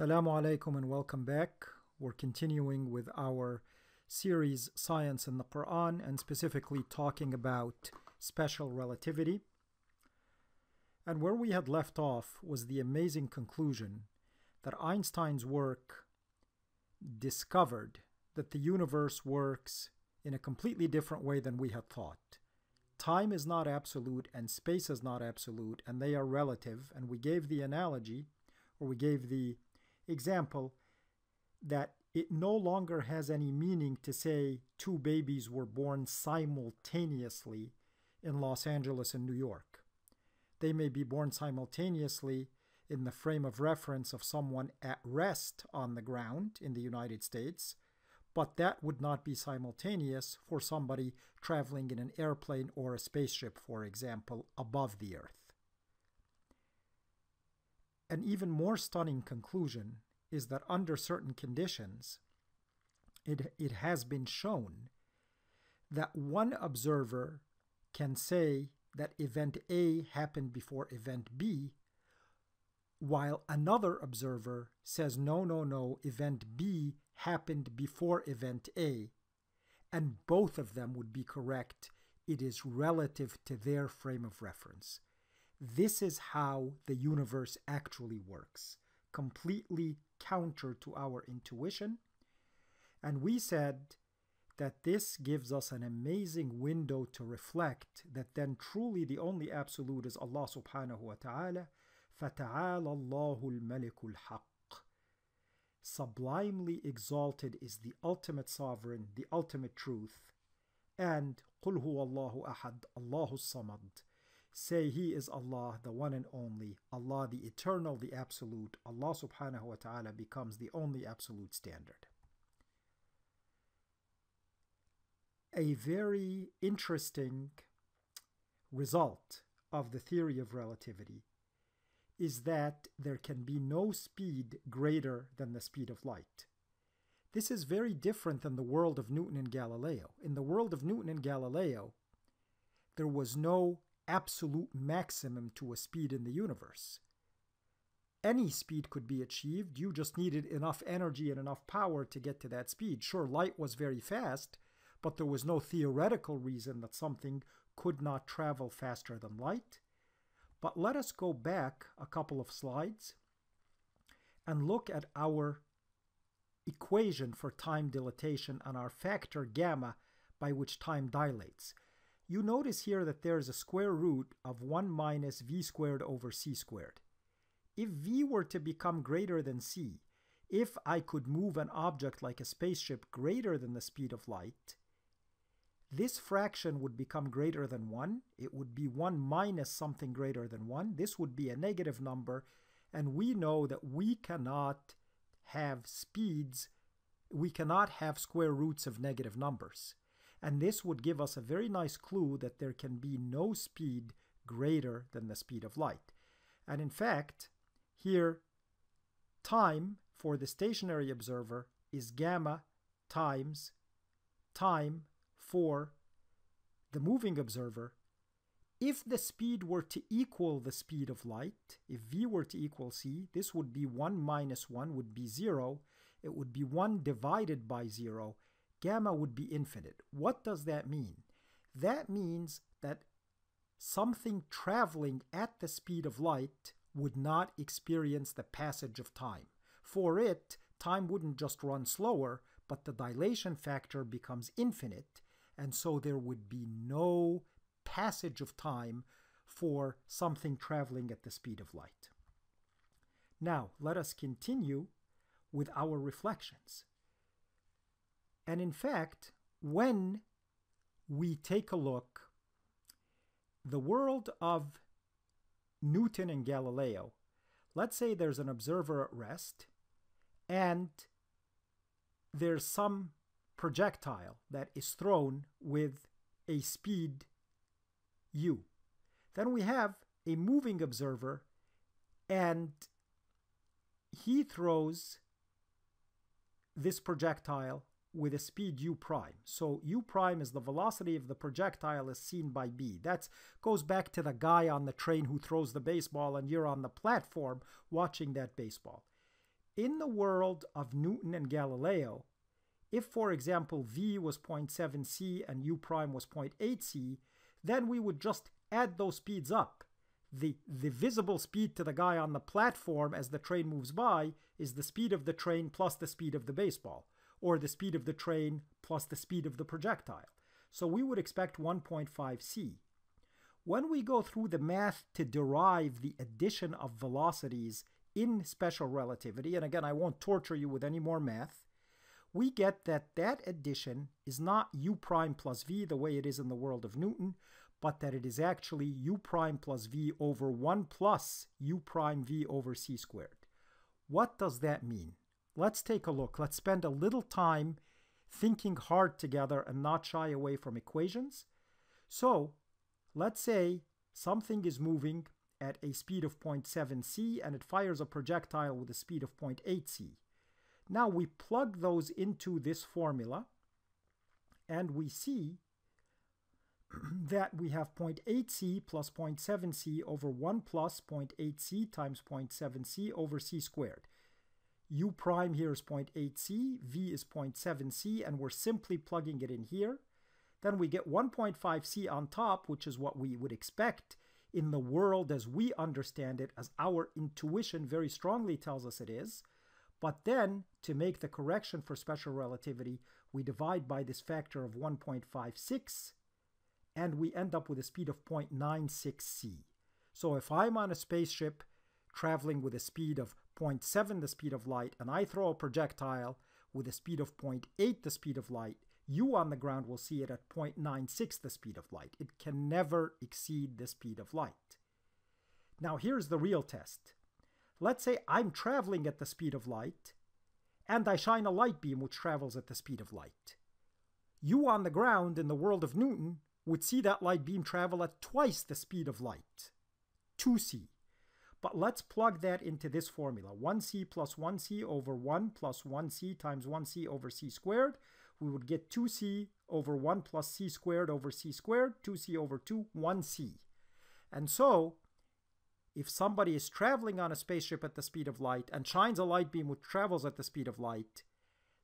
Assalamu alaikum and welcome back. We're continuing with our series Science in the Quran and specifically talking about special relativity. And where we had left off was the amazing conclusion that Einstein's work discovered that the universe works in a completely different way than we had thought. Time is not absolute and space is not absolute and they are relative, and we gave the analogy, or we gave the example, that it no longer has any meaning to say two babies were born simultaneously in Los Angeles and New York. They may be born simultaneously in the frame of reference of someone at rest on the ground in the United States, but that would not be simultaneous for somebody traveling in an airplane or a spaceship, for example, above the Earth. An even more stunning conclusion is that under certain conditions, it has been shown that one observer can say that event A happened before event B, while another observer says, no, event B happened before event A, and both of them would be correct. It is relative to their frame of reference. This is how the universe actually works, completely counter to our intuition. And we said that this gives us an amazing window to reflect that then truly the only absolute is Allah subhanahu wa ta'ala. فَتَعَالَى اللَّهُ الْمَلِكُ الْحَقِّ. Sublimely exalted is the ultimate sovereign, the ultimate truth. And قُلْ هُوَ اللَّهُ أَحَدٌ اللَّهُ الصَّمَدُ. Say He is Allah, the one and only, Allah the eternal, the absolute. Allah subhanahu wa ta'ala becomes the only absolute standard. A very interesting result of the theory of relativity is that there can be no speed greater than the speed of light. This is very different than the world of Newton and Galileo. In the world of Newton and Galileo, there was no absolute maximum to a speed in the universe. Any speed could be achieved. You just needed enough energy and enough power to get to that speed. Sure, light was very fast, but there was no theoretical reason that something could not travel faster than light. But let us go back a couple of slides and look at our equation for time dilatation and our factor gamma by which time dilates. You notice here that there is a square root of 1 minus v squared over c squared. If v were to become greater than c, if I could move an object like a spaceship greater than the speed of light, this fraction would become greater than 1. It would be 1 minus something greater than 1. This would be a negative number, and we know that we cannot have speeds, we cannot have square roots of negative numbers. And this would give us a very nice clue that there can be no speed greater than the speed of light. And in fact, here, time for the stationary observer is gamma times time for the moving observer. If the speed were to equal the speed of light, if v were to equal c, this would be 1 minus 1 would be 0. It would be 1 divided by 0. Gamma would be infinite. What does that mean? That means that something traveling at the speed of light would not experience the passage of time. For it, time wouldn't just run slower, but the dilation factor becomes infinite, and so there would be no passage of time for something traveling at the speed of light. Now, let us continue with our reflections. And in fact, when we take a look, the world of Newton and Galileo, let's say there's an observer at rest and there's some projectile that is thrown with a speed u. Then we have a moving observer and he throws this projectile with a speed u prime. So u prime is the velocity of the projectile as seen by b. That goes back to the guy on the train who throws the baseball and you're on the platform watching that baseball. In the world of Newton and Galileo, if, for example, v was 0.7c and u prime was 0.8c, then we would just add those speeds up. The visible speed to the guy on the platform as the train moves by is the speed of the train plus the speed of the baseball, or the speed of the train plus the speed of the projectile. So we would expect 1.5c. When we go through the math to derive the addition of velocities in special relativity, and again, I won't torture you with any more math, we get that that addition is not u prime plus v the way it is in the world of Newton, but that it is actually u prime plus v over 1 plus u prime v over c squared. What does that mean? Let's take a look. Let's spend a little time thinking hard together and not shy away from equations. So let's say something is moving at a speed of 0.7c and it fires a projectile with a speed of 0.8c. Now we plug those into this formula and we see that we have 0.8c plus 0.7c over 1 plus 0.8c times 0.7c over c squared. U prime here is 0.8c, v is 0.7c, and we're simply plugging it in here. Then we get 1.5c on top, which is what we would expect in the world as we understand it, as our intuition very strongly tells us it is. But then, to make the correction for special relativity, we divide by this factor of 1.56, and we end up with a speed of 0.96c. So if I'm on a spaceship traveling with a speed of 0.7, the speed of light, and I throw a projectile with a speed of 0.8, the speed of light, you on the ground will see it at 0.96, the speed of light. It can never exceed the speed of light. Now here's the real test. Let's say I'm traveling at the speed of light, and I shine a light beam which travels at the speed of light. You on the ground in the world of Newton would see that light beam travel at twice the speed of light, 2c. But let's plug that into this formula, 1c plus 1c over 1 plus 1c times 1c over c squared. We would get 2c over 1 plus c squared over c squared, 2c over 2, 1c. And so, if somebody is traveling on a spaceship at the speed of light and shines a light beam which travels at the speed of light,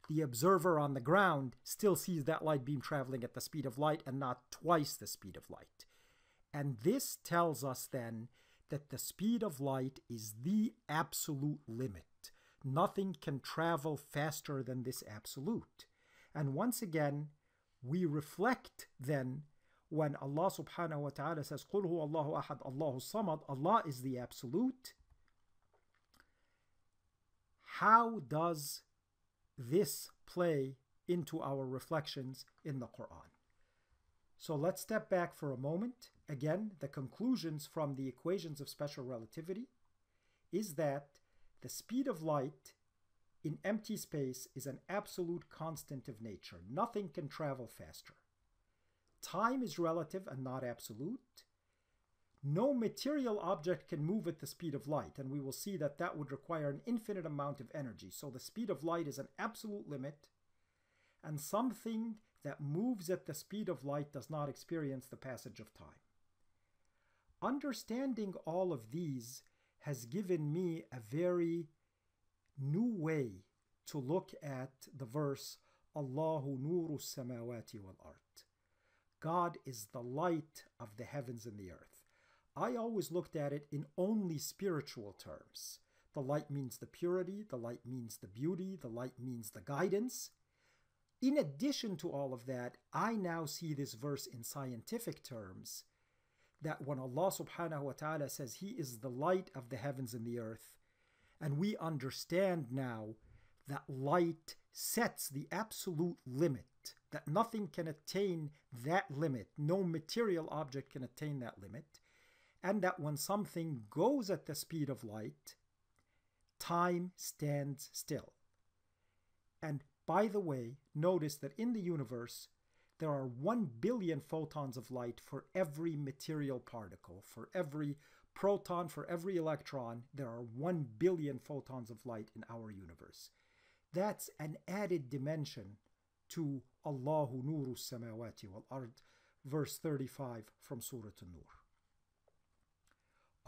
the observer on the ground still sees that light beam traveling at the speed of light and not twice the speed of light. And this tells us then that the speed of light is the absolute limit. Nothing can travel faster than this absolute. And once again, we reflect then when Allah subhanahu wa ta'ala says, قُلْ هُوَ اللَّهُ أَحَدْ اللَّهُ الصَّمَدْ, Allah is the absolute. How does this play into our reflections in the Quran? So let's step back for a moment. Again, the conclusions from the equations of special relativity is that the speed of light in empty space is an absolute constant of nature. Nothing can travel faster. Time is relative and not absolute. No material object can move at the speed of light, and we will see that that would require an infinite amount of energy. So the speed of light is an absolute limit, and something that moves at the speed of light does not experience the passage of time. Understanding all of these has given me a very new way to look at the verse, Allahu nuru samawati wal ard. God is the light of the heavens and the earth. I always looked at it in only spiritual terms. The light means the purity, the light means the beauty, the light means the guidance. In addition to all of that, I now see this verse in scientific terms, that when Allah subhanahu wa ta'ala says He is the light of the heavens and the earth, and we understand now that light sets the absolute limit, that nothing can attain that limit, no material object can attain that limit, and that when something goes at the speed of light, time stands still. And by the way, notice that in the universe, there are 1 billion photons of light for every material particle, for every proton, for every electron, there are 1 billion photons of light in our universe. That's an added dimension to Allahu nuru samawati wal ard, verse 35 from Surah An-Nur.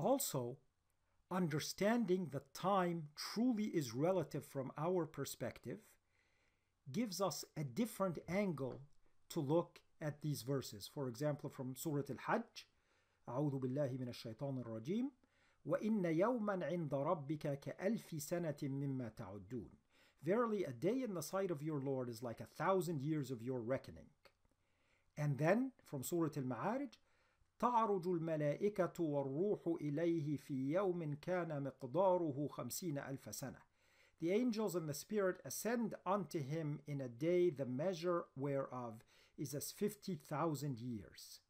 Also, understanding that time truly is relative from our perspective gives us a different angle to look at these verses. For example, from Surah al-Hajj, أعوذ بالله من الشيطان الرجيم وَإِنَّ يَوْمًا عِنْدَ رَبِّكَ كَأَلْفِ سَنَةٍ مِّمَّا تَعُدُّونَ. Verily, a day in the sight of your Lord is like 1,000 years of your reckoning. And then, from Surah al-Ma'arij, تعرج الملائكة والروح إليه في يوم كان مقداره 50,000 سنة. The angels and the spirit ascend unto him in a day the measure whereof is as 50,000 years.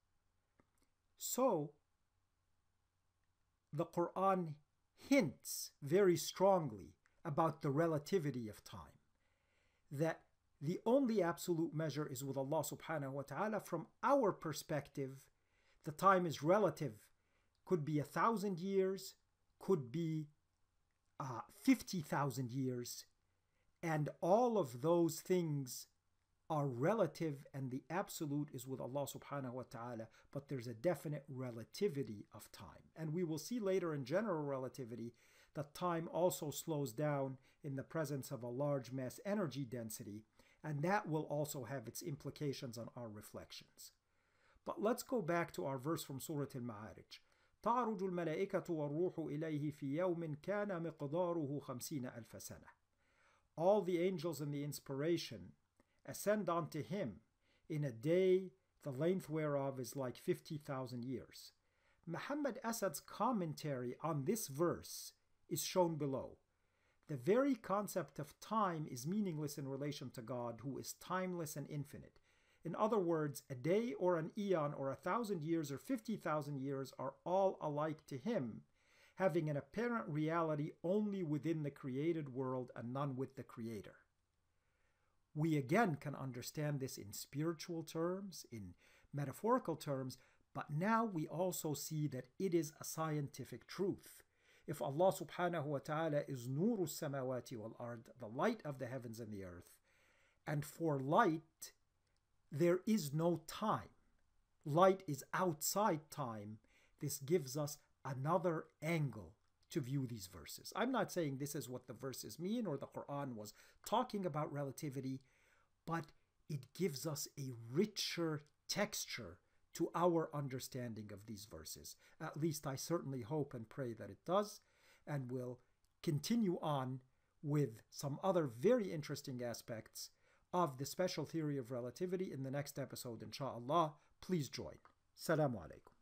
So, the Quran hints very strongly about the relativity of time, that the only absolute measure is with Allah subhanahu wa ta'ala. From our perspective, the time is relative, could be 1,000 years, could be 50,000 years, and all of those things are relative, and the absolute is with Allah subhanahu wa ta'ala, but there's a definite relativity of time. And we will see later in general relativity that time also slows down in the presence of a large mass energy density, and that will also have its implications on our reflections. But let's go back to our verse from Surah al-Ma'arij. تعرج الملائكة والروح إليه في يوم كان مقداره 50,000 سنة. All the angels and the inspiration ascend unto him in a day the length whereof is like 50,000 years. Muhammad Assad's commentary on this verse is shown below. The very concept of time is meaningless in relation to God, who is timeless and infinite. In other words, a day or an eon or 1,000 years or 50,000 years are all alike to him, having an apparent reality only within the created world and none with the Creator. We again can understand this in spiritual terms, in metaphorical terms, but now we also see that it is a scientific truth. If Allah subhanahu wa ta'ala is Nuru samawati wal ard, the light of the heavens and the earth, and for light, there is no time. Light is outside time. This gives us another angle to view these verses. I'm not saying this is what the verses mean or the Quran was talking about relativity, but it gives us a richer texture to our understanding of these verses. At least I certainly hope and pray that it does, and we'll continue on with some other very interesting aspects of the special theory of relativity in the next episode, inshallah. Please join. Assalamu alaikum.